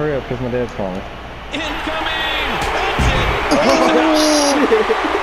Hurry up, because my dad's calling. Incoming! That's it! Oh, shit!